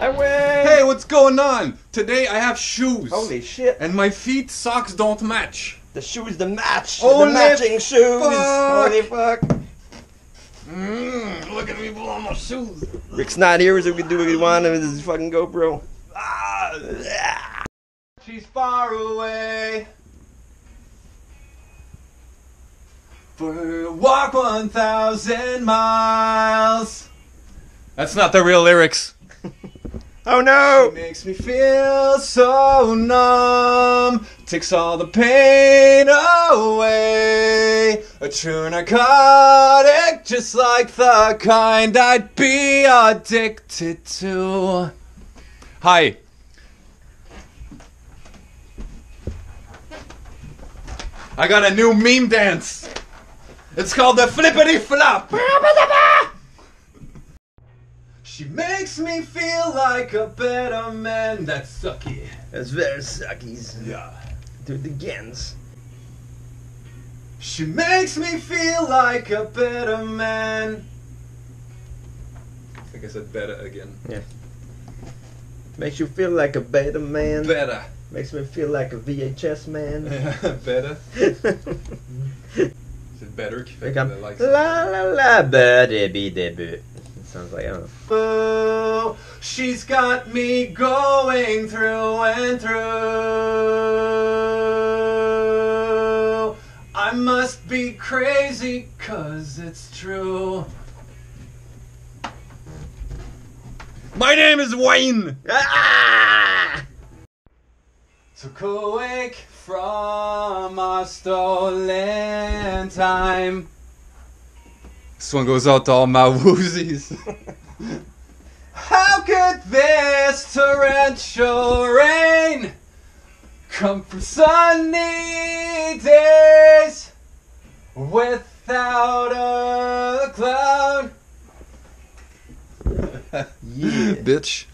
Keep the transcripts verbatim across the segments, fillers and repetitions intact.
I win! Hey, what's going on? Today I have shoes. Holy shit. And my feet socks don't match. The shoes, the match. Oh, the matching shoes. Fuck. Holy fuck. Mm, look at me blowing my shoes. Rick's not here, so we can do what we want with this fucking GoPro. Ah, yeah. She's far away. For her walk one thousand miles. That's not the real lyrics. Oh no! She makes me feel so numb. Takes all the pain away. A true narcotic, just like the kind I'd be addicted to. Hi. I got a new meme dance. It's called the Flippidy Flop. She makes me feel like a better man. That's sucky. That's very suckies. Yeah. Do it again. She makes me feel like a better man. I think I said better again. Yeah. Makes you feel like a better man. Better. Makes me feel like a V H S man. Yeah, better. Is it better? Like I'm, like la la la, better be debut. Sounds like I don't know. Ooh, she's got me going through and through. I must be crazy, cause it's true. My name is Wayne! Ah! Took awake from our stolen time. This one goes out to all my woozies. How could this torrential rain come for sunny days without a cloud? Yeah. Bitch.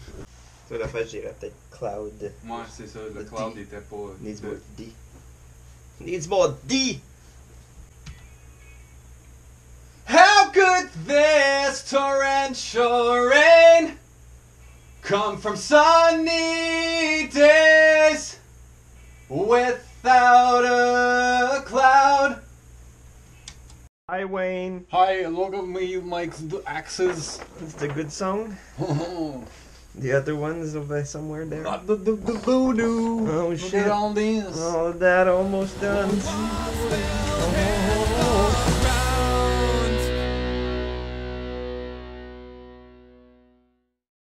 So la fois j'irais peut-être cloud. Moi c'est ça, le cloud il était pas... Needs more D. Needs more D! Could this torrential rain come from sunny days without a cloud? Hi, Wayne. Hi, look at me, my axes. It's the good song. The other ones over somewhere there. Not the, the, the voodoo. Oh, shit. Look at all these. All that almost done.